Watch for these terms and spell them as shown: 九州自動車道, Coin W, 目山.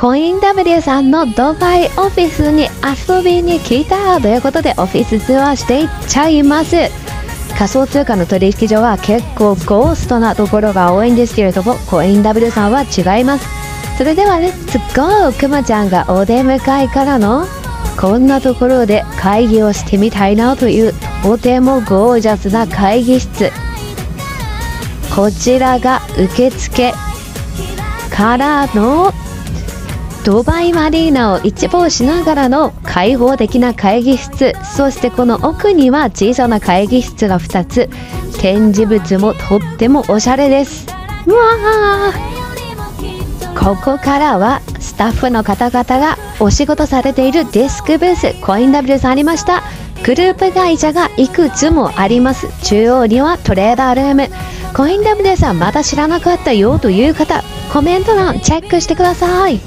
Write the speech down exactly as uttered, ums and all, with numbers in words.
コイン ダブリュー さんのドバイオフィスに遊びに来たということでオフィスツアーしていっちゃいます。仮想通貨の取引所は結構ゴーストなところが多いんですけれども、コイン ダブリュー さんは違います。それではレッツゴー！くまちゃんがお出迎えからのこんなところで会議をしてみたいなというとてもゴージャスな会議室。こちらが受付からのドバイマリーナを一望しながらの開放的な会議室。そしてこの奥には小さな会議室がふたつ。展示物もとってもおしゃれです。うわー、ここからはスタッフの方々がお仕事されているデスクブース。コイン ダブリュー さんありました。グループ会社がいくつもあります。中央にはトレーダールーム。コイン ダブリュー さんまだ知らなかったよという方、コメント欄チェックしてください。